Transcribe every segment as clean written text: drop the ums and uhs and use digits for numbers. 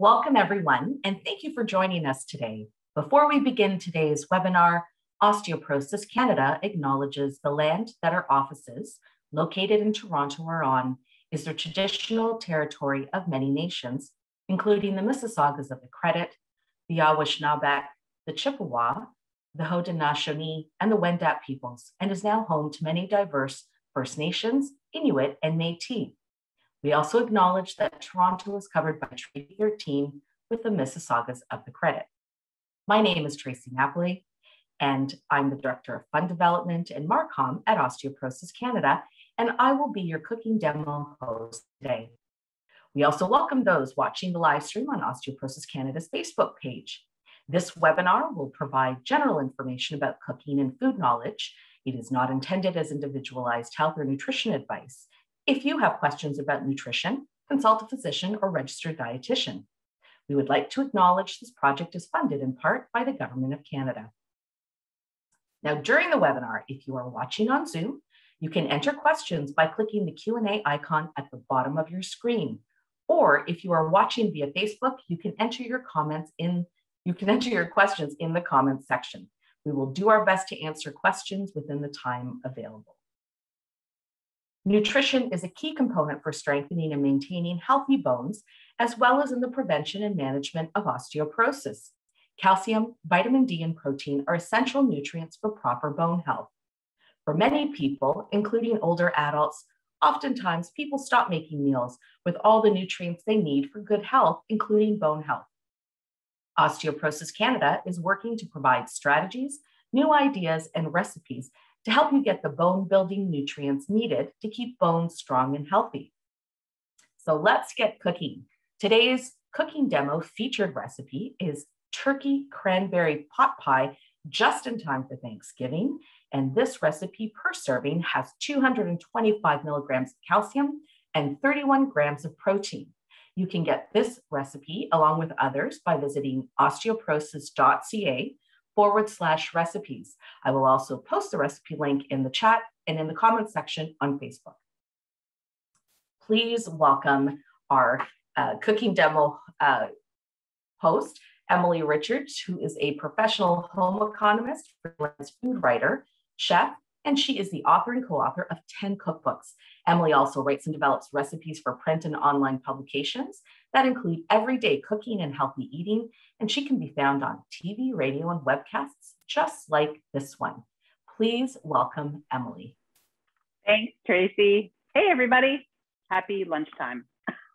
Welcome everyone, and thank you for joining us today. Before we begin today's webinar, Osteoporosis Canada acknowledges the land that our offices, located in Toronto, are on, is the traditional territory of many nations, including the Mississaugas of the Credit, the Anishinaabe, the Chippewa, the Haudenosaunee, and the Wendat peoples, and is now home to many diverse First Nations, Inuit, and Métis. We also acknowledge that Toronto is covered by Treaty 13 with the Mississaugas of the Credit. My name is Tracy Napoli, and I'm the Director of Fund Development and Marcom at Osteoporosis Canada, and I will be your cooking demo host today. We also welcome those watching the live stream on Osteoporosis Canada's Facebook page. This webinar will provide general information about cooking and food knowledge. It is not intended as individualized health or nutrition advice. If you have questions about nutrition, consult a physician or registered dietitian. We would like to acknowledge this project is funded in part by the Government of Canada. Now, during the webinar, if you are watching on Zoom, you can enter questions by clicking the Q&A icon at the bottom of your screen. Or if you are watching via Facebook, you can enter your questions in the comments section. We will do our best to answer questions within the time available. Nutrition is a key component for strengthening and maintaining healthy bones, as well as in the prevention and management of osteoporosis. Calcium, vitamin D, and protein are essential nutrients for proper bone health. For many people, including older adults, oftentimes people stop making meals with all the nutrients they need for good health, including bone health. Osteoporosis Canada is working to provide strategies, new ideas, and recipes to help you get the bone-building nutrients needed to keep bones strong and healthy. So let's get cooking. Today's cooking demo featured recipe is turkey cranberry pot pie, just in time for Thanksgiving. And this recipe per serving has 225 milligrams of calcium and 31 grams of protein. You can get this recipe along with others by visiting osteoporosis.ca/recipes. I will also post the recipe link in the chat and in the comments section on Facebook. Please welcome our cooking demo host, Emily Richards, who is a professional home economist, freelance food writer, chef, and she is the author and co-author of 10 cookbooks. Emily also writes and develops recipes for print and online publications that include everyday cooking and healthy eating, and she can be found on TV, radio, and webcasts just like this one. Please welcome Emily. Thanks, Tracy. Hey, everybody. Happy lunchtime.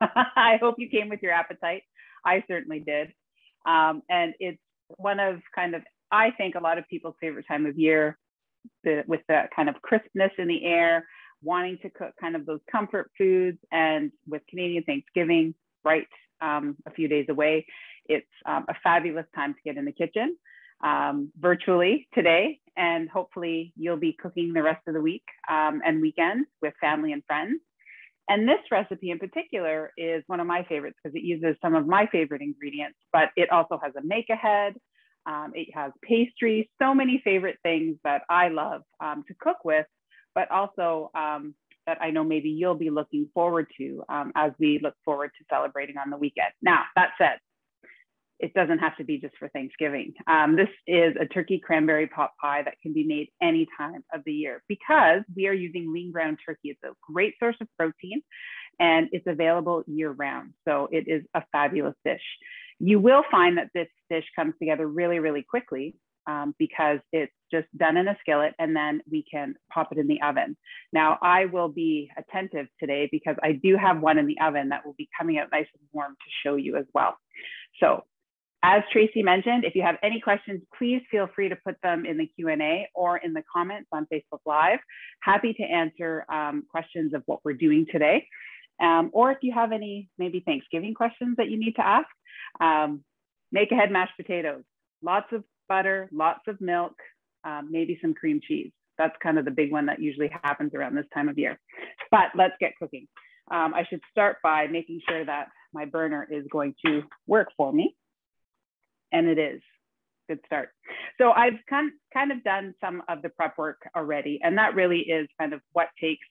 I hope you came with your appetite. I certainly did. And it's one of I think a lot of people's favorite time of year, with the kind of crispness in the air, wanting to cook kind of those comfort foods. And with Canadian Thanksgiving right a few days away, it's a fabulous time to get in the kitchen virtually today. And hopefully you'll be cooking the rest of the week and weekends with family and friends. And this recipe in particular is one of my favorites because it uses some of my favorite ingredients, but it also has a make ahead. It has pastry, so many favorite things that I love to cook with, but also that I know maybe you'll be looking forward to as we look forward to celebrating on the weekend. Now, that said, it doesn't have to be just for Thanksgiving. This is a turkey cranberry pot pie that can be made any time of the year because we are using lean ground turkey. It's a great source of protein and it's available year round. So it is a fabulous dish. You will find that this dish comes together really, really quickly because it's just done in a skillet and then we can pop it in the oven. Now, I will be attentive today because I do have one in the oven that will be coming out nice and warm to show you as well. So as Tracy mentioned, if you have any questions, please feel free to put them in the Q&A or in the comments on Facebook Live. Happy to answer questions of what we're doing today. Or if you have any maybe Thanksgiving questions that you need to ask, make ahead mashed potatoes, lots of butter, lots of milk, maybe some cream cheese. That's kind of the big one that usually happens around this time of year. But let's get cooking. I should start by making sure that my burner is going to work for me. And it is. Good start. So I've kind of done some of the prep work already, and that really is kind of what takes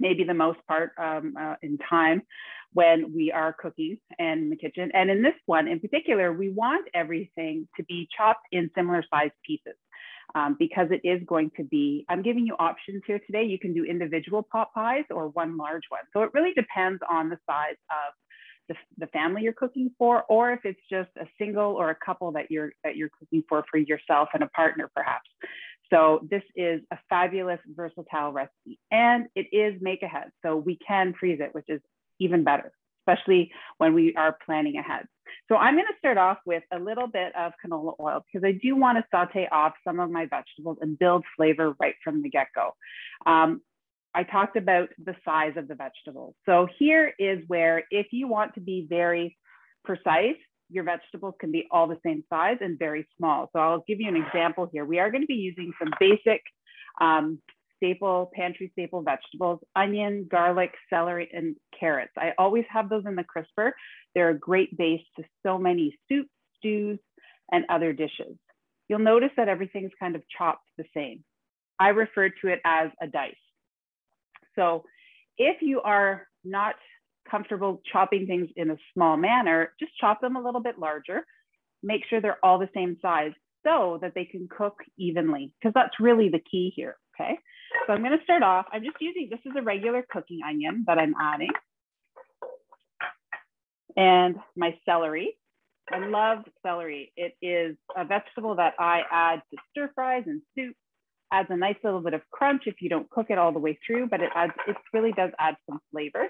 maybe the most part in time when we are cooking and in the kitchen. And in this one in particular, we want everything to be chopped in similar sized pieces because it is going to be, I'm giving you options here today. You can do individual pot pies or one large one. So it really depends on the size of the family you're cooking for, or if it's just a single or a couple that you're cooking for yourself and a partner perhaps. So this is a fabulous, versatile recipe, and it is make ahead. So we can freeze it, which is even better, especially when we are planning ahead. So I'm going to start off with a little bit of canola oil because I do want to saute off some of my vegetables and build flavor right from the get-go. I talked about the size of the vegetables. So here is where, if you want to be very precise, your vegetables can be all the same size and very small. So I'll give you an example here. We are going to be using some basic pantry staple vegetables: onion, garlic, celery, and carrots. I always have those in the crisper. They're a great base to so many soups, stews, and other dishes. You'll notice that everything's kind of chopped the same. I refer to it as a dice. So if you are not comfortable chopping things in a small manner, just chop them a little bit larger. Make sure they're all the same size so that they can cook evenly, because that's really the key here, okay? So I'm going to start off, I'm just using, this is a regular cooking onion that I'm adding, and my celery. I love celery. It is a vegetable that I add to stir fries and soups. Adds a nice little bit of crunch if you don't cook it all the way through, but it really does add some flavor.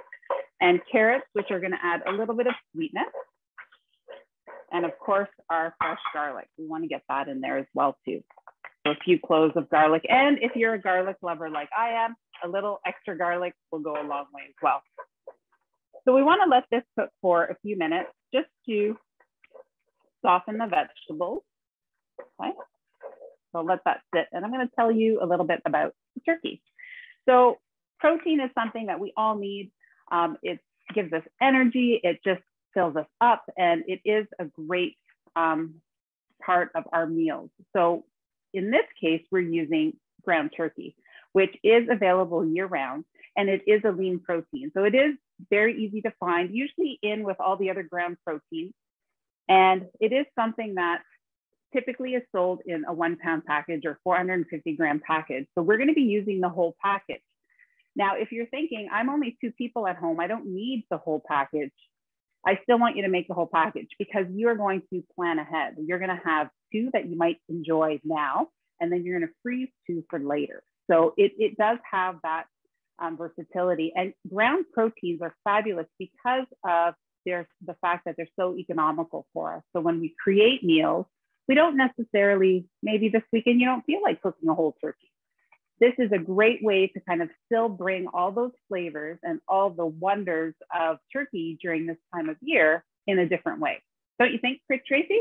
And carrots, which are going to add a little bit of sweetness. And of course, our fresh garlic. We want to get that in there as well too. So a few cloves of garlic. And if you're a garlic lover like I am, a little extra garlic will go a long way as well. So we want to let this cook for a few minutes just to soften the vegetables. Okay. So let that sit. And I'm going to tell you a little bit about turkey. So protein is something that we all need. It gives us energy. It just fills us up. And it is a great part of our meals. So in this case, we're using ground turkey, which is available year round. And it is a lean protein. So it is very easy to find, usually in with all the other ground proteins. And it is something that typically is sold in a 1-pound package or 450-gram package. So we're going to be using the whole package. Now, if you're thinking, I'm only 2 people at home, I don't need the whole package, I still want you to make the whole package because you are going to plan ahead. You're going to have 2 that you might enjoy now, and then you're going to freeze 2 for later. So it does have that versatility. And ground proteins are fabulous because of the fact that they're so economical for us. So when we create meals, we don't necessarily, maybe this weekend you don't feel like cooking a whole turkey. This is a great way to kind of still bring all those flavors and all the wonders of turkey during this time of year in a different way. Don't you think, Tracy?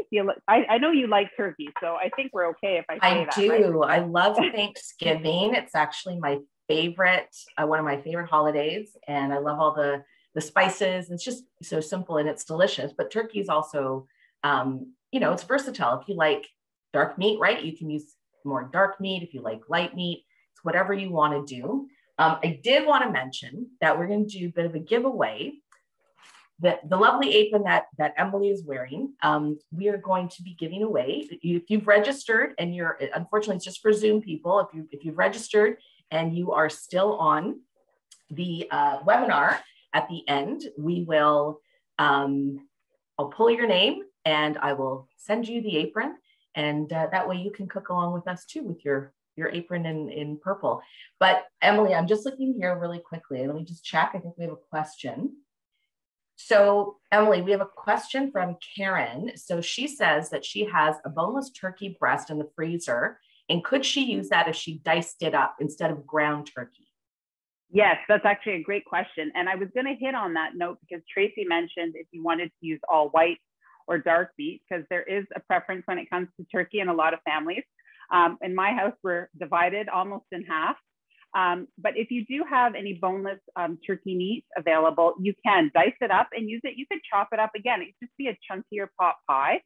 I know you like turkey, so I think we're okay if I say that. I do. Right? I love Thanksgiving. It's actually my favorite, one of my favorite holidays, and I love all the spices. It's just so simple and it's delicious. But turkey is also you know, it's versatile. If you like dark meat, right, you can use more dark meat. If you like light meat, it's whatever you want to do. I did want to mention that we're going to do a bit of a giveaway. The lovely apron that Emily is wearing, we are going to be giving away. If you've registered and you're, unfortunately, it's just for Zoom people. If you've registered and you are still on the webinar at the end, we will, I'll pull your name and I will send you the apron, and that way you can cook along with us too with your apron in purple. But Emily, I'm just looking here really quickly. Let me just check. I think we have a question. So Emily, we have a question from Karen. So she says that she has a boneless turkey breast in the freezer, and could she use that if she diced it up instead of ground turkey? Yes, that's actually a great question. And I was going to hit on that note because Tracy mentioned if you wanted to use all white or dark meat, because there is a preference when it comes to turkey in a lot of families. In my house, we're divided almost in half. But if you do have any boneless turkey meat available, you can dice it up and use it. You could chop it up again. It could just be a chunkier pot pie.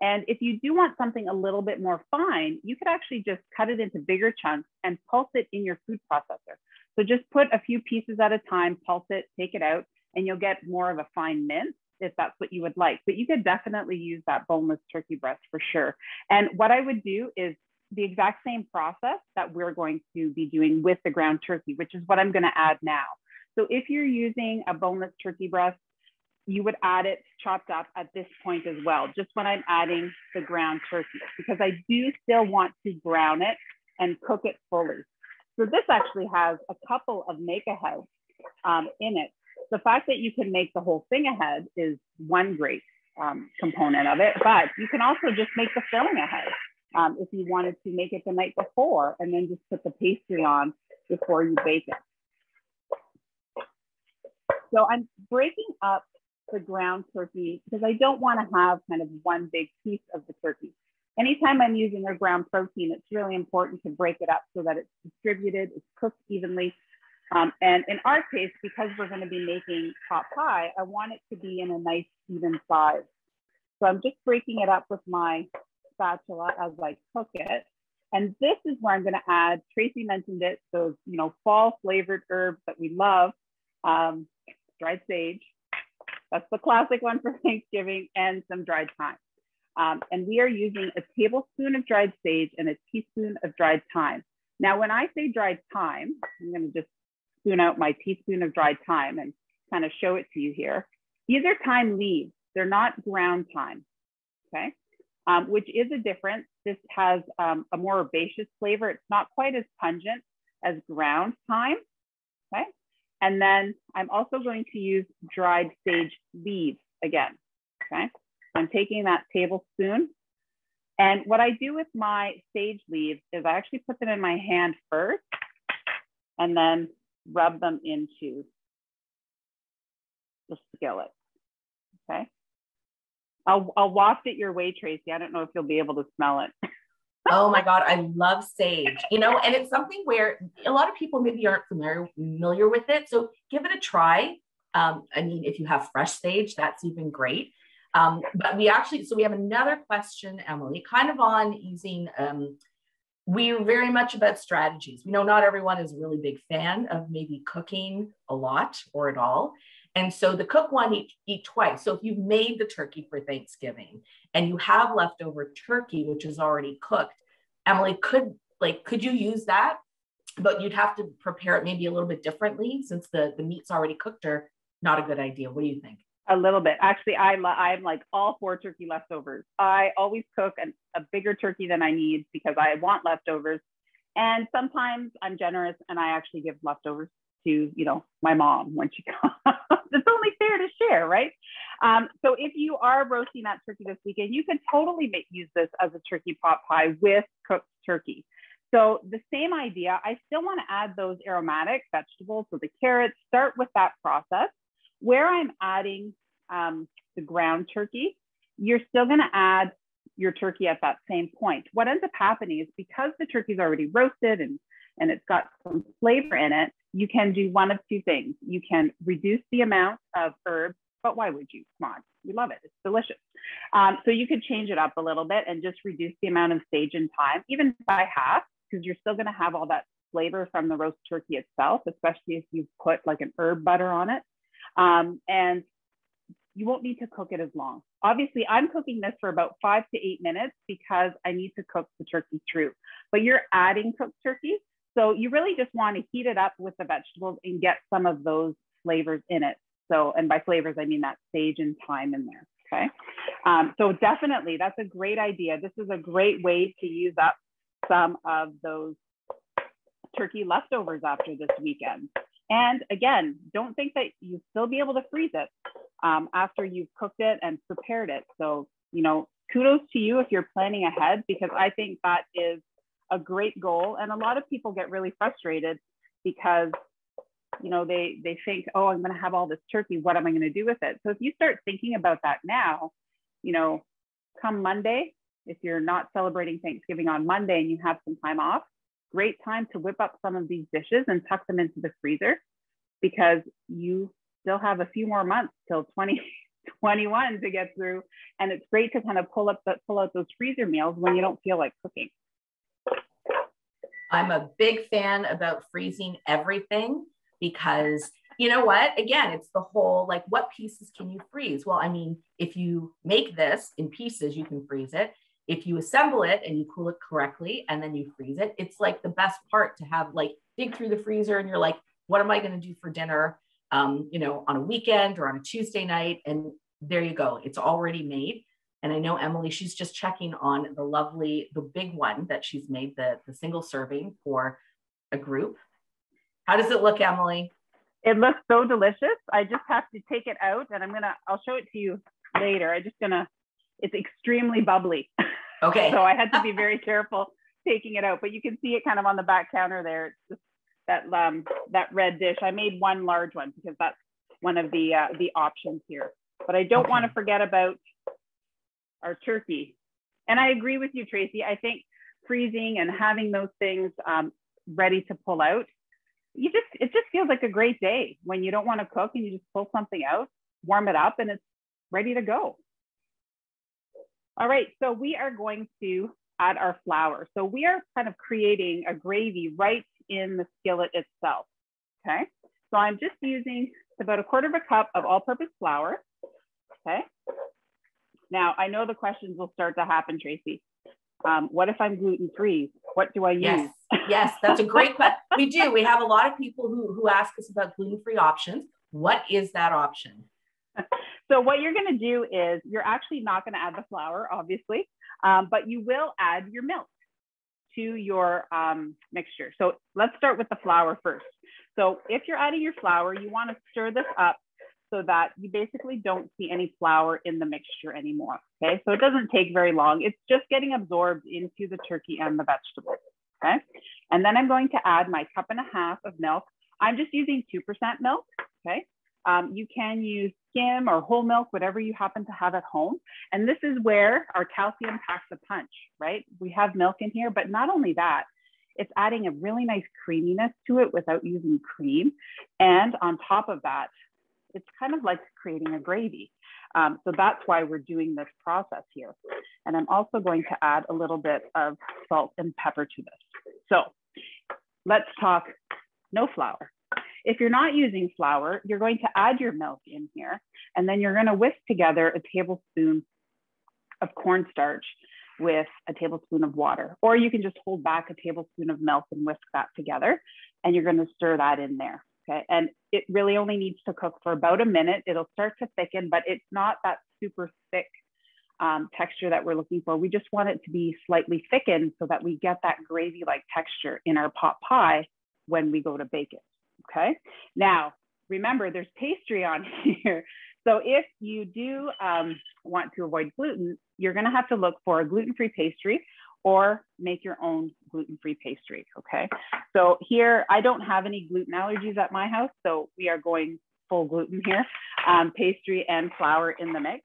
And if you do want something a little bit more fine, you could actually just cut it into bigger chunks and pulse it in your food processor. So just put a few pieces at a time, pulse it, take it out, and you'll get more of a fine mince if that's what you would like. But you could definitely use that boneless turkey breast for sure. And what I would do is the exact same process that we're going to be doing with the ground turkey, which is what I'm going to add now. So if you're using a boneless turkey breast, you would add it chopped up at this point as well, just when I'm adding the ground turkey, because I do still want to brown it and cook it fully. So this actually has a couple of make-aheads in it. The fact that you can make the whole thing ahead is one great component of it, but you can also just make the filling ahead if you wanted to make it the night before and then just put the pastry on before you bake it. So I'm breaking up the ground turkey because I don't want to have kind of one big piece of the turkey. Anytime I'm using a ground protein, it's really important to break it up so that it's distributed, it's cooked evenly. And in our case, because we're going to be making pot pie, I want it to be in a nice even size. So I'm just breaking it up with my spatula as I cook it. And this is where I'm going to add, Tracy mentioned it, those, you know, fall flavored herbs that we love, dried sage. That's the classic one for Thanksgiving, and some dried thyme. And we are using a tablespoon of dried sage and a teaspoon of dried thyme. Now, when I say dried thyme, I'm going to just spoon out my teaspoon of dried thyme and kind of show it to you here. These are thyme leaves. They're not ground thyme, okay? Which is a difference. This has a more herbaceous flavor. It's not quite as pungent as ground thyme, okay? And then I'm also going to use dried sage leaves again, okay? I'm taking that tablespoon. And what I do with my sage leaves is I actually put them in my hand first and then rub them into the skillet, okay? I'll waft it your way, Tracy. I don't know if you'll be able to smell it. Oh my God, I love sage, you know, and it's something where a lot of people maybe aren't familiar with it. So give it a try. I mean, if you have fresh sage, that's even great. But we actually, so we have another question, Emily, kind of on using, we're very much about strategies. We know not everyone is a really big fan of maybe cooking a lot or at all. And so the cook one, eat twice. So if you've made the turkey for Thanksgiving and you have leftover turkey, which is already cooked, Emily, could you use that? But you'd have to prepare it maybe a little bit differently since the meat's already cooked, or not a good idea. What do you think? A little bit. Actually, I'm like all for turkey leftovers. I always cook a bigger turkey than I need because I want leftovers. And sometimes I'm generous and I actually give leftovers to, you know, my mom when she comes. It's only fair to share, right? So if you are roasting that turkey this weekend, you can totally use this as a turkey pot pie with cooked turkey. So the same idea, I still want to add those aromatic vegetables, so the carrots, start with that process. Where I'm adding the ground turkey, you're still going to add your turkey at that same point. What ends up happening is because the turkey's already roasted and it's got some flavor in it, you can do one of two things. You can reduce the amount of herbs, but why would you? Come on, we love it, it's delicious. So you could change it up a little bit and just reduce the amount of sage and thyme, even by half, because you're still going to have all that flavor from the roast turkey itself, especially if you put like an herb butter on it. And you won't need to cook it as long. Obviously, I'm cooking this for about 5 to 8 minutes because I need to cook the turkey through, but you're adding cooked turkey. So you really just want to heat it up with the vegetables and get some of those flavors in it. So, and by flavors, I mean that sage and thyme in there, okay? So definitely, that's a great idea. This is a great way to use up some of those turkey leftovers after this weekend. And again, don't think that you'll still be able to freeze it after you've cooked it and prepared it. So, you know, kudos to you if you're planning ahead, because I think that is a great goal. And a lot of people get really frustrated because, you know, they think, oh, I'm going to have all this turkey. What am I going to do with it? So if you start thinking about that now, you know, come Monday, if you're not celebrating Thanksgiving on Monday and you have some time off, great time to whip up some of these dishes and tuck them into the freezer, because you still have a few more months till 2021 to get through. And it's great to kind of pull out those freezer meals when you don't feel like cooking. I'm a big fan about freezing everything because you know what? Again, it's the whole, like, what pieces can you freeze? Well, I mean, if you make this in pieces, you can freeze it. If you assemble it and you cool it correctly and then you freeze it, it's like the best part to have, like, dig through the freezer and you're like, what am I going to do for dinner, you know, on a weekend or on a Tuesday night? And there you go. It's already made. And I know Emily, she's just checking on the lovely, the big one that she's made, the single serving for a group. How does it look, Emily? It looks so delicious. I just have to take it out and I'll show it to you later. It's extremely bubbly. Okay. So I had to be very careful taking it out, but you can see it kind of on the back counter there. It's just that red dish. I made one large one because that's one of the options here, but I don't want to forget about our turkey. And I agree with you, Tracy. I think freezing and having those things ready to pull out, it just feels like a great day when you don't want to cook and you just pull something out, warm it up, and it's ready to go. All right, so we are going to add our flour. So we are kind of creating a gravy right in the skillet itself, okay? So I'm just using about 1/4 cup of all-purpose flour, okay? Now, I know the questions will start to happen, Tracy. What if I'm gluten-free? What do I use? Yes, that's a great question. We do. We have a lot of people who ask us about gluten-free options. What is that option? So what you're going to do is you're actually not going to add the flour, obviously, but you will add your milk to your mixture. So let's start with the flour first. So if you're adding your flour, you want to stir this up so that you basically don't see any flour in the mixture anymore, okay? So it doesn't take very long. It's just getting absorbed into the turkey and the vegetables, okay? And then I'm going to add my 1.5 cups of milk. I'm just using 2% milk, okay? You can use skim or whole milk, whatever you happen to have at home. And this is where our calcium packs a punch, right? We have milk in here, but not only that, it's adding a really nice creaminess to it without using cream. And on top of that, it's kind of like creating a gravy. So that's why we're doing this process here. And I'm also going to add a little bit of salt and pepper to this. So let's talk no flour. If you're not using flour, you're going to add your milk in here, and then you're going to whisk together a tablespoon of cornstarch with a tablespoon of water, or you can just hold back a tablespoon of milk and whisk that together, and you're going to stir that in there. Okay, and it really only needs to cook for about 1 minute. It'll start to thicken, but it's not that super thick texture that we're looking for. We just want it to be slightly thickened so that we get that gravy-like texture in our pot pie when we go to bake it. Okay, now remember there's pastry on here. So if you do want to avoid gluten, you're gonna have to look for a gluten-free pastry or make your own gluten-free pastry, okay? So here, I don't have any gluten allergies at my house, so we are going full gluten here, pastry and flour in the mix.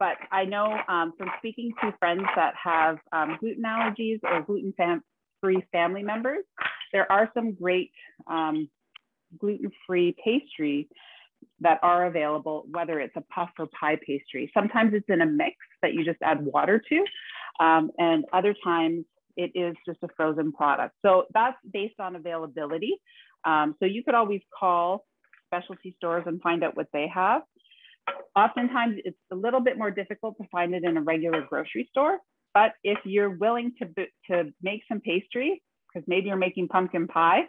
But I know from speaking to friends that have gluten allergies or gluten-free family members, there are some great gluten-free pastry that are available, whether it's a puff or pie pastry. Sometimes it's in a mix that you just add water to, and other times it is just a frozen product. So that's based on availability. So you could always call specialty stores and find out what they have. Oftentimes it's a little bit more difficult to find it in a regular grocery store, but if you're willing to make some pastry, because maybe you're making pumpkin pie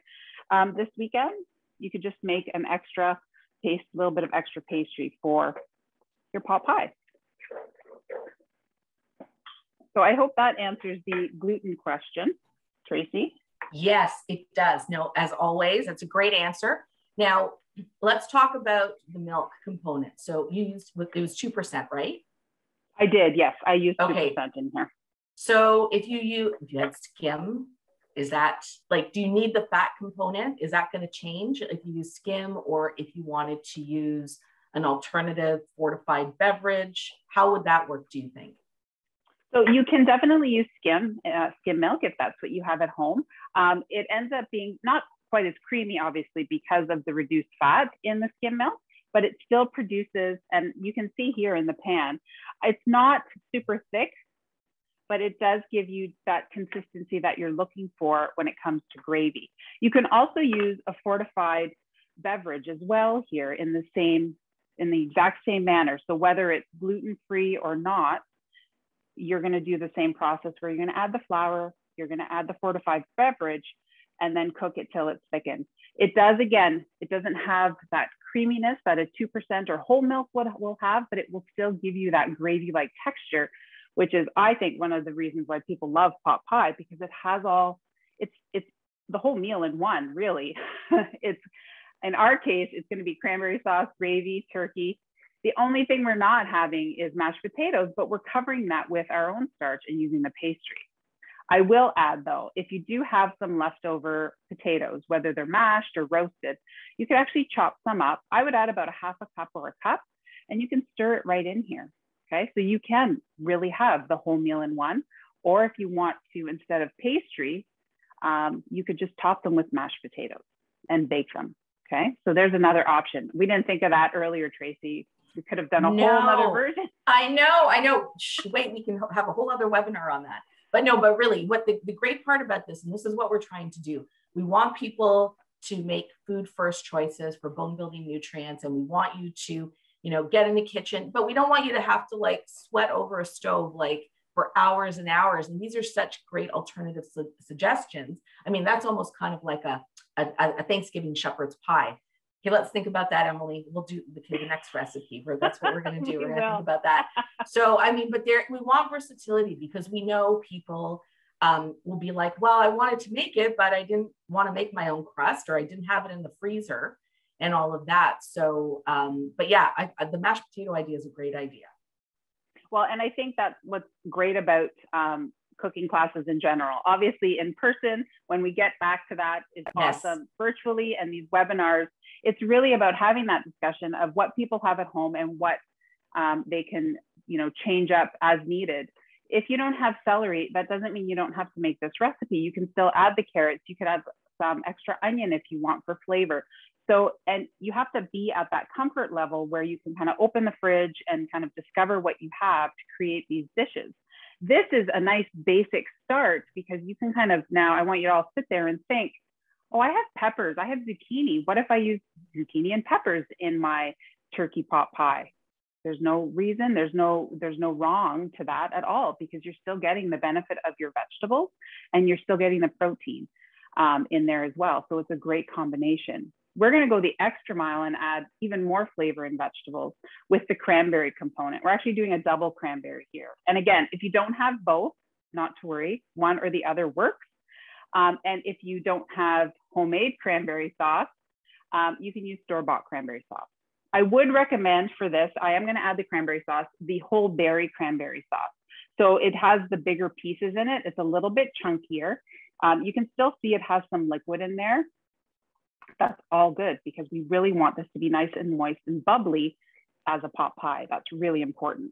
this weekend, you could just make an extra paste, a little bit of extra pastry for your pot pie. So I hope that answers the gluten question, Tracy. Yes, it does. No, as always, that's a great answer. Now, let's talk about the milk component. So you used, it was 2%, right? I did, yes. I used 2% in here. So if you use skim, is that like, do you need the fat component? Is that going to change if you use skim or if you wanted to use an alternative fortified beverage? How would that work, do you think? So you can definitely use skim milk if that's what you have at home. It ends up being not quite as creamy, obviously, because of the reduced fat in the skim milk, but it still produces, and you can see here in the pan, it's not super thick. but it does give you that consistency that you're looking for when it comes to gravy. You can also use a fortified beverage as well here in the same, in the exact same manner. So whether it's gluten-free or not, you're going to do the same process where you're going to add the flour, you're going to add the fortified beverage, and then cook it till it's thickened. It does, again, it doesn't have that creaminess that a 2% or whole milk will have, but it will still give you that gravy-like texture, which is, I think, one of the reasons why people love pot pie, because it has all, it's the whole meal in one, really. It's, in our case, it's going to be cranberry sauce, gravy, turkey. The only thing we're not having is mashed potatoes, but we're covering that with our own starch and using the pastry. I will add, though, if you do have some leftover potatoes, whether they're mashed or roasted, you can actually chop some up. I would add about a half a cup or a cup, and you can stir it right in here. Okay, so you can really have the whole meal in one, or if you want to, instead of pastry, you could just top them with mashed potatoes and bake them. Okay, so there's another option. We didn't think of that earlier, Tracy. We could have done a whole other version. I know. Shh, wait, we can have a whole other webinar on that. But no, but really what the great part about this, and this is what we're trying to do, we want people to make food first choices for bone building nutrients. And we want you to, you know, get in the kitchen, but we don't want you to have to like sweat over a stove, like for hours and hours. And these are such great alternative suggestions. I mean, that's almost kind of like a Thanksgiving shepherd's pie. Okay, let's think about that, Emily. We'll do the next recipe. That's what we're going to do. We're going to think about that. So, I mean, but there, we want versatility because we know people will be like, well, I wanted to make it, but I didn't want to make my own crust, or I didn't have it in the freezer and all of that. So, but yeah, the mashed potato idea is a great idea. Well, and I think that's what's great about cooking classes in general. Obviously in person, when we get back to that, is awesome. Virtually and these webinars, it's really about having that discussion of what people have at home and what they can, you know, change up as needed. If you don't have celery, that doesn't mean you don't have to make this recipe. You can still add the carrots. You could add some extra onion if you want for flavor. So, and you have to be at that comfort level where you can kind of open the fridge and kind of discover what you have to create these dishes. This is a nice basic start because you can kind of, now I want you to all sit there and think, oh, I have peppers, I have zucchini. What if I use zucchini and peppers in my turkey pot pie? There's no reason, there's no wrong to that at all, because you're still getting the benefit of your vegetables and you're still getting the protein in there as well. So it's a great combination. We're going to go the extra mile and add even more flavor and vegetables with the cranberry component. We're actually doing a double cranberry here. And again, if you don't have both, not to worry, one or the other works. And if you don't have homemade cranberry sauce, you can use store-bought cranberry sauce. I would recommend for this, I am going to add the cranberry sauce, the whole berry cranberry sauce. So it has the bigger pieces in it. It's a little bit chunkier. You can still see it has some liquid in there. That's all good because we really want this to be nice and moist and bubbly as a pot pie. That's really important.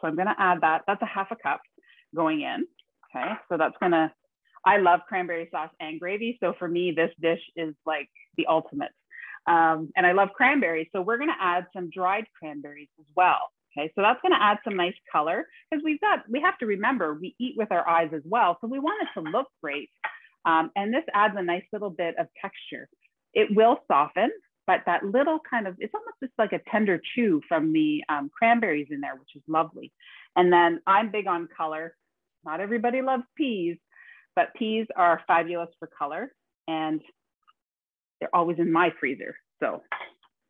So I'm going to add that. That's a half a cup going in. Okay, so that's going to, I love cranberry sauce and gravy. So for me, this dish is like the ultimate. And I love cranberries. So we're going to add some dried cranberries as well. Okay, so that's going to add some nice color because we have to remember we eat with our eyes as well. So we want it to look great. And this adds a nice little bit of texture. It will soften, but that little kind of, it's almost just like a tender chew from the cranberries in there, which is lovely. And then I'm big on color. Not everybody loves peas, but peas are fabulous for color and they're always in my freezer. So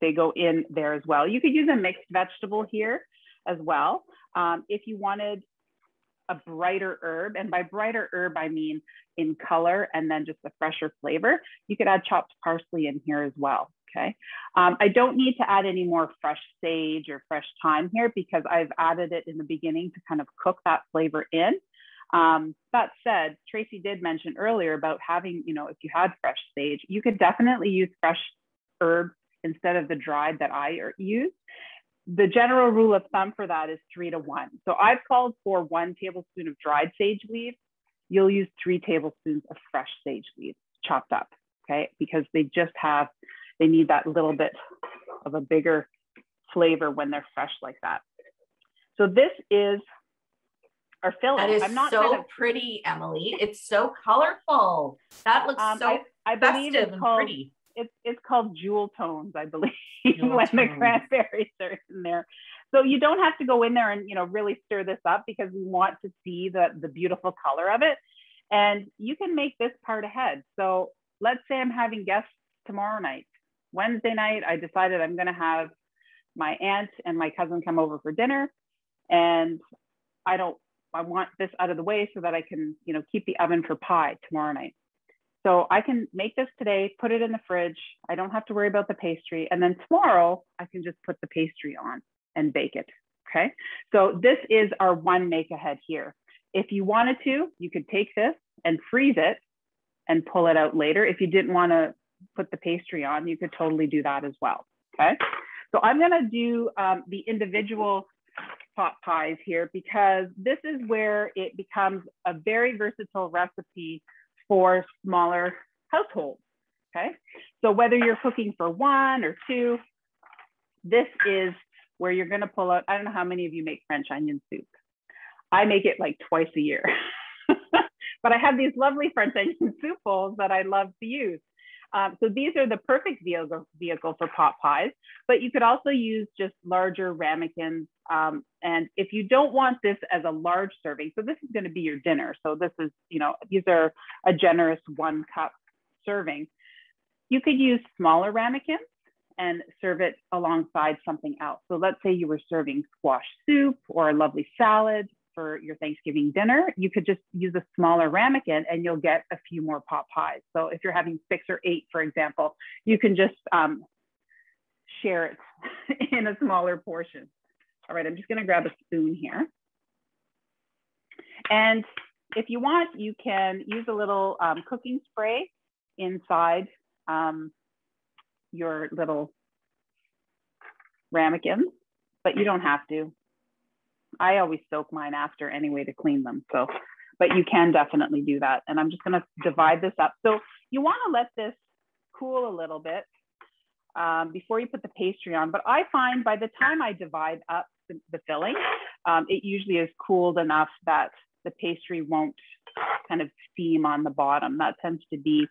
they go in there as well. You could use a mixed vegetable here as well. If you wanted a brighter herb, and by brighter herb, I mean in color and then just a fresher flavor, you could add chopped parsley in here as well, okay? I don't need to add any more fresh sage or fresh thyme here because I've added it in the beginning to kind of cook that flavor in. That said, Tracy did mention earlier about having, you know, if you had fresh sage, you could definitely use fresh herbs instead of the dried that I use. The general rule of thumb for that is 3 to 1. So I've called for 1 tablespoon of dried sage leaves. You'll use 3 tablespoons of fresh sage leaves chopped up, okay? Because they just have, they need that little bit of a bigger flavor when they're fresh like that. So this is or fill it. That is so pretty, Emily. It's so colorful. That looks so festive and pretty. It's called jewel tones, I believe, when the cranberries are in there. So you don't have to go in there and, you know, really stir this up, because we want to see the beautiful color of it. And you can make this part ahead. So let's say I'm having guests tomorrow night. Wednesday night, I decided I'm going to have my aunt and my cousin come over for dinner. And I want this out of the way so that I can, you know, keep the oven for pie tomorrow night. So I can make this today, put it in the fridge. I don't have to worry about the pastry. And then tomorrow I can just put the pastry on and bake it. Okay. So this is our one make ahead here. If you wanted to, you could take this and freeze it and pull it out later. If you didn't want to put the pastry on, you could totally do that as well. Okay. So I'm going to do the individual pot pies here, because this is where it becomes a very versatile recipe for smaller households. Okay. So whether you're cooking for one or two, this is where you're going to pull out. I don't know how many of you make French onion soup. I make it like twice a year, but I have these lovely French onion soup bowls that I love to use. So these are the perfect vehicle for pot pies, but you could also use just larger ramekins. And if you don't want this as a large serving, so this is going to be your dinner. So this is, you know, these are a generous 1-cup serving. You could use smaller ramekins and serve it alongside something else. So let's say you were serving squash soup or a lovely salad for your Thanksgiving dinner, you could just use a smaller ramekin and you'll get a few more pot pies. So if you're having 6 or 8, for example, you can just share it in a smaller portion. All right, I'm just gonna grab a spoon here. And if you want, you can use a little cooking spray inside your little ramekin, but you don't have to. I always soak mine after anyway to clean them. So, but you can definitely do that. And I'm just going to divide this up. So you want to let this cool a little bit before you put the pastry on. But I find by the time I divide up the filling, it usually is cooled enough that the pastry won't kind of steam on the bottom. That tends to be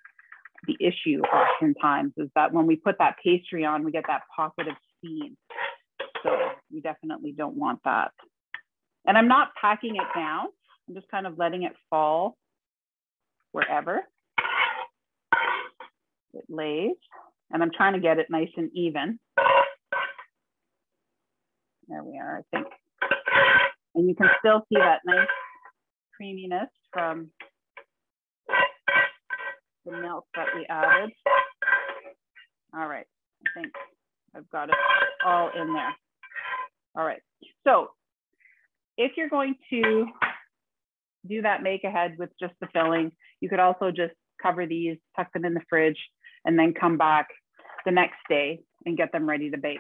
the issue oftentimes, is that when we put that pastry on, we get that pocket of steam. So we definitely don't want that. And I'm not packing it down. I'm just kind of letting it fall wherever it lays. And I'm trying to get it nice and even. There we are, I think. And you can still see that nice creaminess from the milk that we added. All right, I think I've got it all in there. All right, so if you're going to do that make ahead with just the filling, you could also just cover these, tuck them in the fridge, and then come back the next day and get them ready to bake.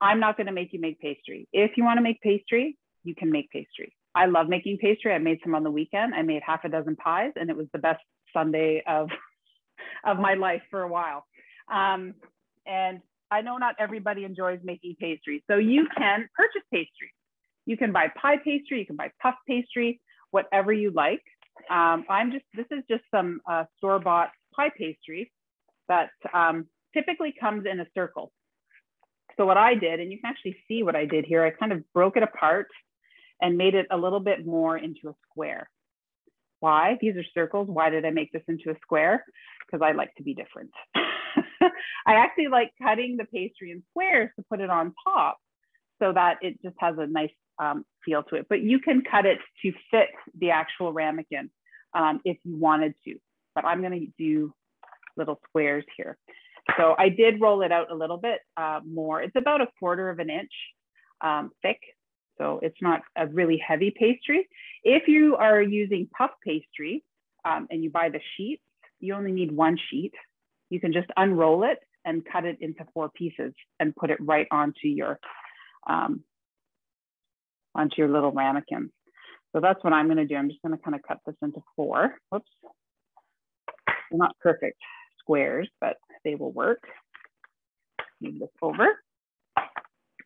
I'm not going to make you make pastry. If you want to make pastry, you can make pastry. I love making pastry. I made some on the weekend. I made 6 pies, and it was the best Sunday of my life for a while. And I know not everybody enjoys making pastry, so you can purchase pastry. You can buy pie pastry, you can buy puff pastry, whatever you like. This is just some store-bought pie pastry that typically comes in a circle. So what I did, and you can actually see what I did here, I kind of broke it apart and made it a little bit more into a square. Why? These are circles. Why did I make this into a square? Because I like to be different. I actually like cutting the pastry in squares to put it on top, so that it just has a nice feel to it. But you can cut it to fit the actual ramekin if you wanted to. But I'm gonna do little squares here. So I did roll it out a little bit more. It's about 1/4 of an inch thick. So it's not a really heavy pastry. If you are using puff pastry and you buy the sheets, you only need 1 sheet. You can just unroll it and cut it into 4 pieces and put it right onto your little ramekin. So that's what I'm going to do. I'm just going to kind of cut this into 4. Whoops. They're not perfect squares, but they will work. Move this over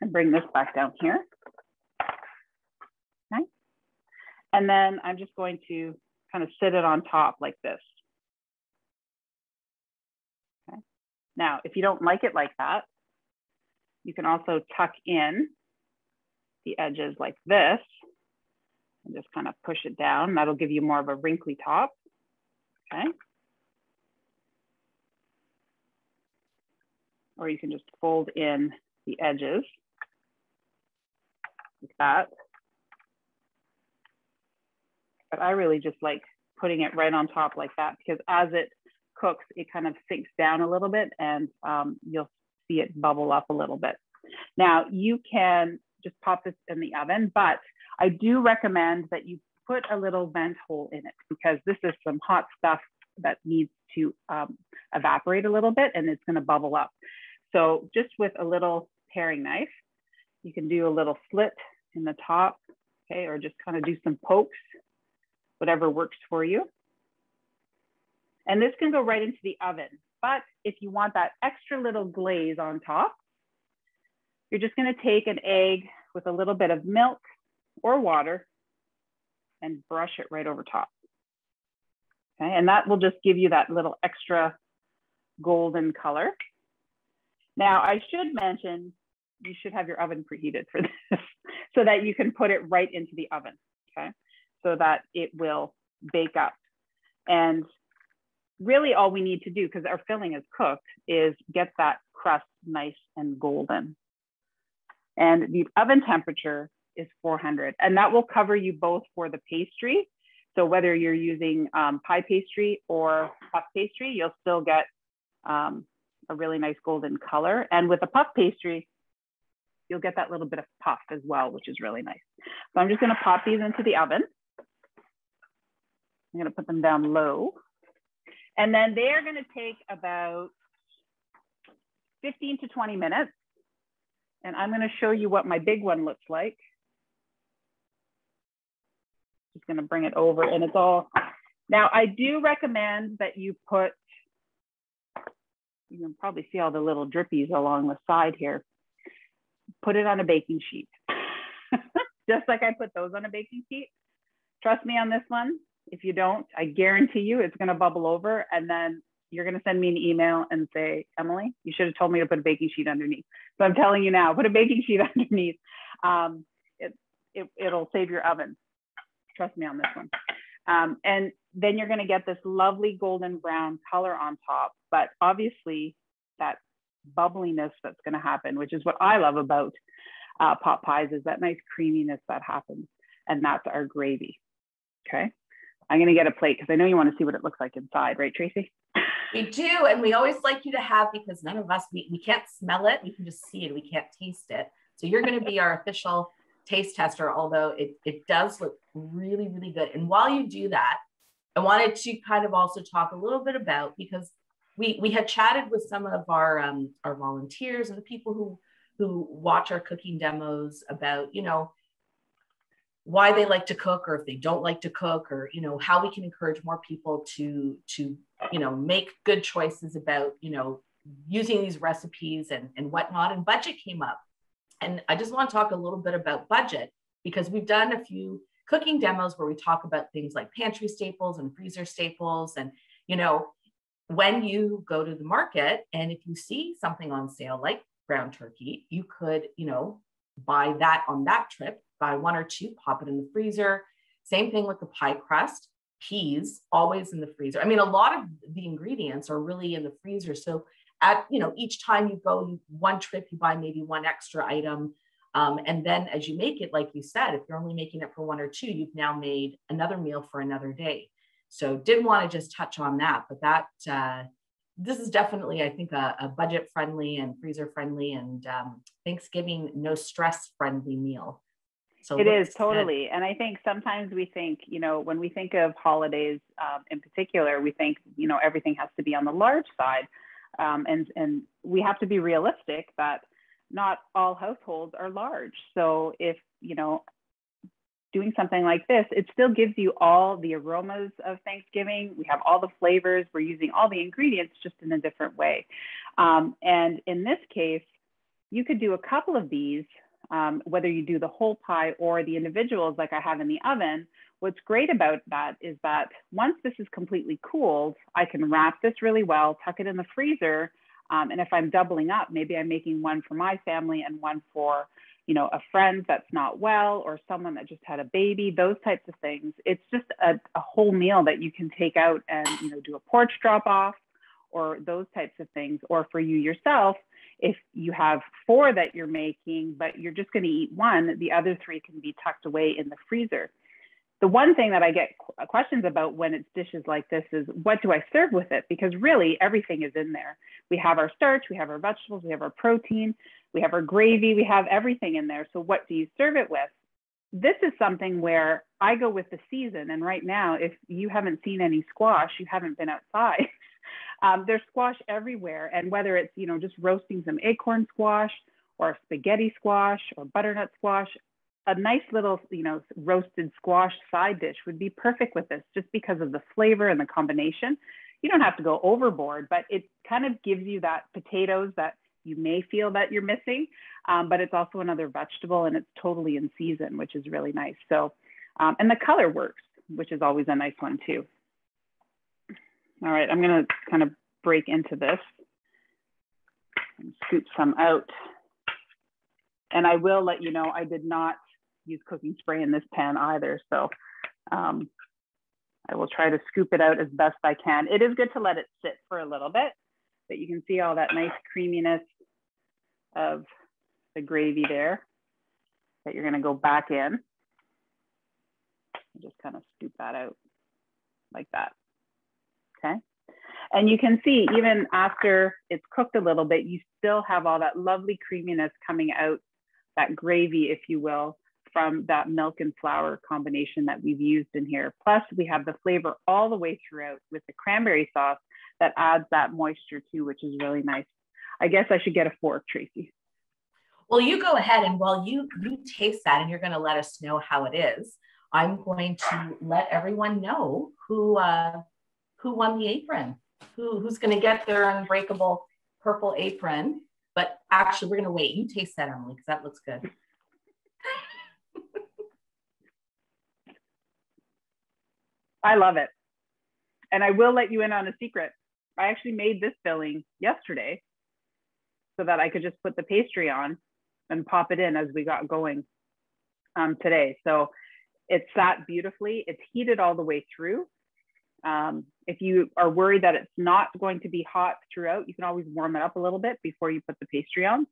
and bring this back down here. Okay. And then I'm just going to kind of sit it on top like this. Okay. Now, if you don't like it like that, you can also tuck in the edges like this and just kind of push it down. That'll give you more of a wrinkly top, okay? Or you can just fold in the edges like that. But I really just like putting it right on top like that, because as it cooks, it kind of sinks down a little bit, and you'll see it bubble up a little bit. Now, you can just pop this in the oven, but I do recommend that you put a little vent hole in it, because this is some hot stuff that needs to evaporate a little bit, and it's going to bubble up. So just with a little paring knife, you can do a little slit in the top, okay, or just kind of do some pokes, whatever works for you. And this can go right into the oven, but if you want that extra little glaze on top, you're just going to take an egg with a little bit of milk or water and brush it right over top. Okay, and that will just give you that little extra golden color. Now, I should mention, you should have your oven preheated for this so that you can put it right into the oven, okay? So that it will bake up. And really all we need to do, because our filling is cooked, is get that crust nice and golden. And the oven temperature is 400, and that will cover you both for the pastry. So whether you're using pie pastry or puff pastry, you'll still get a really nice golden color. And with a puff pastry, you'll get that little bit of puff as well, which is really nice. So I'm just gonna pop these into the oven. I'm gonna put them down low. And then they are gonna take about 15 to 20 minutes. And I'm gonna show you what my big one looks like. Just gonna bring it over, and it's all. Now, I do recommend that you put, you can probably see all the little drippies along the side here. Put it on a baking sheet. Just like I put those on a baking sheet. Trust me on this one. If you don't, I guarantee you it's gonna bubble over, and then you're gonna send me an email and say, Emily, you should have told me to put a baking sheet underneath. So I'm telling you now, put a baking sheet underneath. It'll save your oven. Trust me on this one. And then you're gonna get this lovely golden brown color on top, but obviously that bubbliness that's gonna happen, which is what I love about pot pies, is that nice creaminess that happens. And that's our gravy, okay? I'm gonna get a plate, because I know you wanna see what it looks like inside, right, Tracy? We do, and we always like you to have, because none of us, we can't smell it, we can just see it, we can't taste it. So you're gonna be our official taste tester, although it does look really, really good. And while you do that, I wanted to kind of also talk a little bit about, because we had chatted with some of our volunteers and the people who watch our cooking demos about, you know, why they like to cook, or if they don't like to cook, or, you know, how we can encourage more people to, you know, make good choices about, you know, using these recipes and whatnot. And budget came up. And I just want to talk a little bit about budget, because we've done a few cooking demos where we talk about things like pantry staples and freezer staples. And, you know, when you go to the market and if you see something on sale like ground turkey, you could, you know, buy that on that trip, buy one or two, pop it in the freezer. Same thing with the pie crust, peas, always in the freezer. I mean, a lot of the ingredients are really in the freezer. So at, you know, each time you go one trip, you buy maybe one extra item. And then as you make it, like you said, if you're only making it for one or two, you've now made another meal for another day. So didn't want to just touch on that, but that this is definitely, I think, a budget friendly and freezer friendly and Thanksgiving, no stress friendly meal. So it is totally. And I think sometimes we think, you know, when we think of holidays in particular, we think, you know, everything has to be on the large side. And we have to be realistic that not all households are large. So if, you know, doing something like this, it still gives you all the aromas of Thanksgiving. We have all the flavors. We're using all the ingredients just in a different way. And in this case, you could do a couple of these whether you do the whole pie or the individuals like I have in the oven, what's great about that is that once this is completely cooled, I can wrap this really well, tuck it in the freezer. And if I'm doubling up, maybe I'm making one for my family and one for, you know, a friend that's not well or someone that just had a baby, those types of things. It's just a whole meal that you can take out and, you know, do a porch drop off or those types of things. Or for you yourself, if you have four that you're making, but you're just going to eat one, the other three can be tucked away in the freezer. The one thing that I get questions about when it's dishes like this is, what do I serve with it? Because really everything is in there. We have our starch, we have our vegetables, we have our protein, we have our gravy, we have everything in there. So what do you serve it with? This is something where I go with the season. And right now, if you haven't seen any squash, you haven't been outside. There's squash everywhere. And whether it's, you know, just roasting some acorn squash or spaghetti squash or butternut squash, a nice little, you know, roasted squash side dish would be perfect with this, just because of the flavor and the combination. You don't have to go overboard, but it kind of gives you that potatoes that you may feel that you're missing, but it's also another vegetable and it's totally in season, which is really nice. So, and the color works, which is always a nice one too. All right, I'm gonna kind of break into this and scoop some out. And I will let you know, I did not use cooking spray in this pan either. So I will try to scoop it out as best I can. It is good to let it sit for a little bit, but you can see all that nice creaminess of the gravy there that you're gonna go back in. Just kind of scoop that out like that, okay? And you can see even after it's cooked a little bit, you still have all that lovely creaminess coming out, that gravy, if you will, from that milk and flour combination that we've used in here. Plus we have the flavor all the way throughout with the cranberry sauce that adds that moisture too, which is really nice. I guess I should get a fork, Tracy. Well, you go ahead and while you taste that and you're gonna let us know how it is, I'm going to let everyone know who won the apron. Who's going to get their unbreakable purple apron? But actually, we're going to wait. You taste that, Emily, because that looks good. I love it. And I will let you in on a secret. I actually made this filling yesterday so that I could just put the pastry on and pop it in as we got going today. So it sat beautifully. It's heated all the way through. If you are worried that it's not going to be hot throughout, you can always warm it up a little bit before you put the pastry on,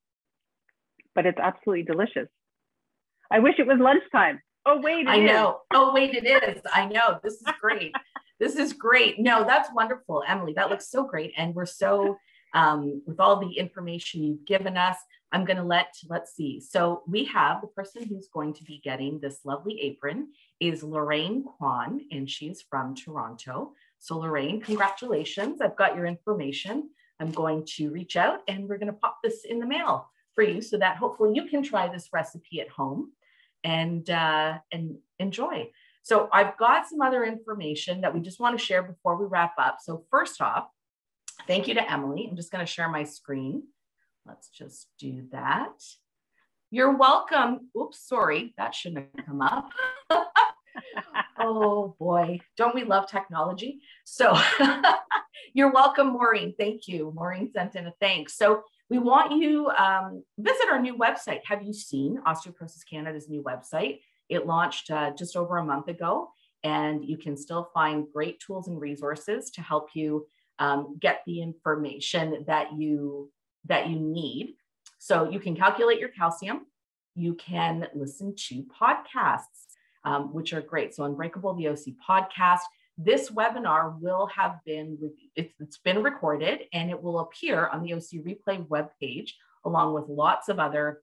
but it's absolutely delicious. I wish it was lunchtime. Oh, wait, it is. I know. Oh, wait, it is. I know. This is great. This is great. No, that's wonderful, Emily. That looks so great. And we're so, with all the information you've given us, I'm going to let's see. So we have the person who's going to be getting this lovely apron is Lorraine Kwan, and she's from Toronto. So Lorraine, congratulations. I've got your information. I'm going to reach out and we're going to pop this in the mail for you so that hopefully you can try this recipe at home and enjoy. So I've got some other information that we just want to share before we wrap up. So first off, thank you to Emily. I'm just going to share my screen. Let's just do that. You're welcome. Oops, sorry, that shouldn't have come up. Oh boy, don't we love technology? So you're welcome, Maureen. Thank you. Maureen sent in a thanks. So we want you visit our new website. Have you seen Osteoporosis Canada's new website? It launched just over a month ago, and you can still find great tools and resources to help you get the information that you need. So you can calculate your calcium. You can listen to podcasts, which are great. So Unbreakable, the OC podcast, this webinar will have been, it's been recorded and it will appear on the OC replay webpage, along with lots of other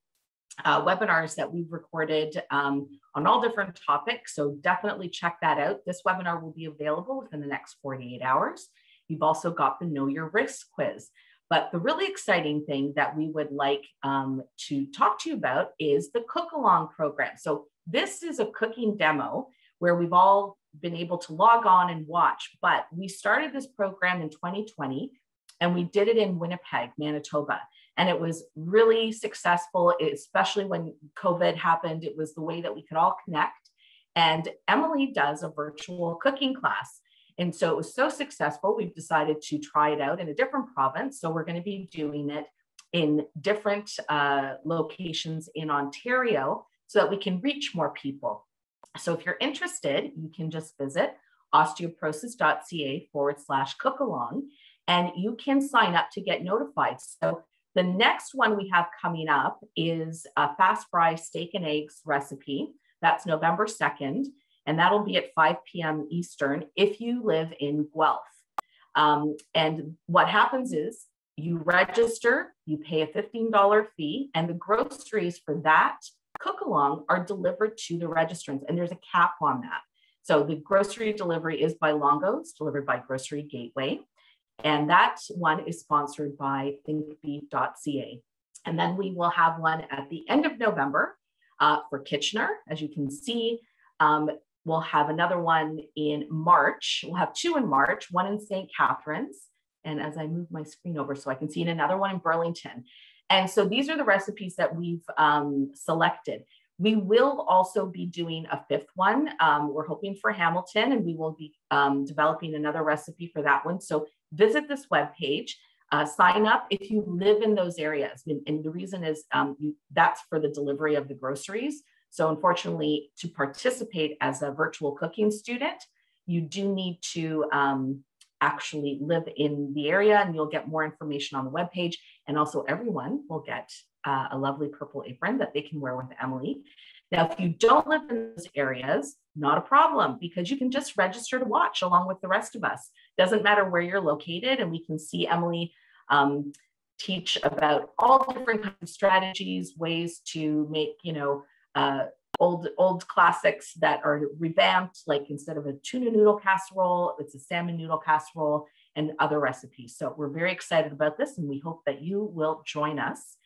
webinars that we've recorded on all different topics. So definitely check that out. This webinar will be available within the next 48 hours. You've also got the Know Your Risk quiz. But the really exciting thing that we would like to talk to you about is the cook-along program. So this is a cooking demo where we've all been able to log on and watch, but we started this program in 2020 and we did it in Winnipeg, Manitoba. And it was really successful, especially when COVID happened. It was the way that we could all connect. And Emily does a virtual cooking class. And so it was so successful, we've decided to try it out in a different province. So we're going to be doing it in different locations in Ontario so that we can reach more people. So if you're interested, you can just visit osteoporosis.ca/cookalong, and you can sign up to get notified. So the next one we have coming up is a fast fry steak and eggs recipe. That's November 2nd, and that'll be at 5 p.m. Eastern if you live in Guelph. And what happens is you register, you pay a $15 fee, and the groceries for that cook-along are delivered to the registrants, and there's a cap on that. So the grocery delivery is by Longo's, delivered by Grocery Gateway, and that one is sponsored by thinkbeef.ca. And then we will have one at the end of November for Kitchener, as you can see. We'll have another one in March. We'll have two in March, one in St. Catharines. And as I move my screen over so I can see it, another one in Burlington. And so these are the recipes that we've selected. We will also be doing a fifth one. We're hoping for Hamilton, and we will be developing another recipe for that one. So visit this webpage, sign up if you live in those areas. And the reason is that's for the delivery of the groceries. So unfortunately, to participate as a virtual cooking student, you do need to actually live in the area, and you'll get more information on the webpage. And also everyone will get a lovely purple apron that they can wear with Emily. Now, if you don't live in those areas, not a problem, because you can just register to watch along with the rest of us. Doesn't matter where you're located, and we can see Emily teach about all different kinds of strategies, ways to make, you know, old classics that are revamped, like instead of a tuna noodle casserole, it's a salmon noodle casserole, and other recipes. So we're very excited about this, and we hope that you will join us.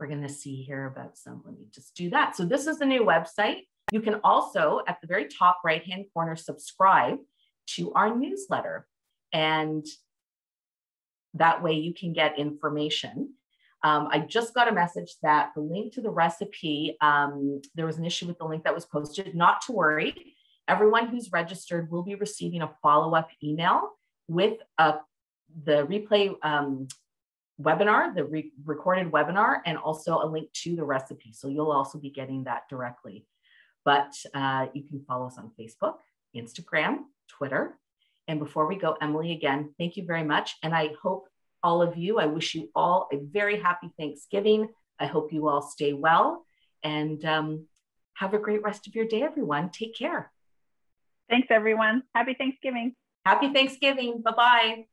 We're going to see here about some, let me just do that. So this is the new website. You can also, at the very top right-hand corner, subscribe to our newsletter, and that way you can get information. I just got a message that the link to the recipe, there was an issue with the link that was posted. Not to worry. Everyone who's registered will be receiving a follow-up email with the replay webinar, the recorded webinar, and also a link to the recipe. So you'll also be getting that directly. But you can follow us on Facebook, Instagram, Twitter. And before we go, Emily, again, thank you very much. And I hope all of you, I wish you all a very happy Thanksgiving. I hope you all stay well, and have a great rest of your day, everyone. Take care. Thanks, everyone. Happy Thanksgiving. Happy Thanksgiving. Bye-bye.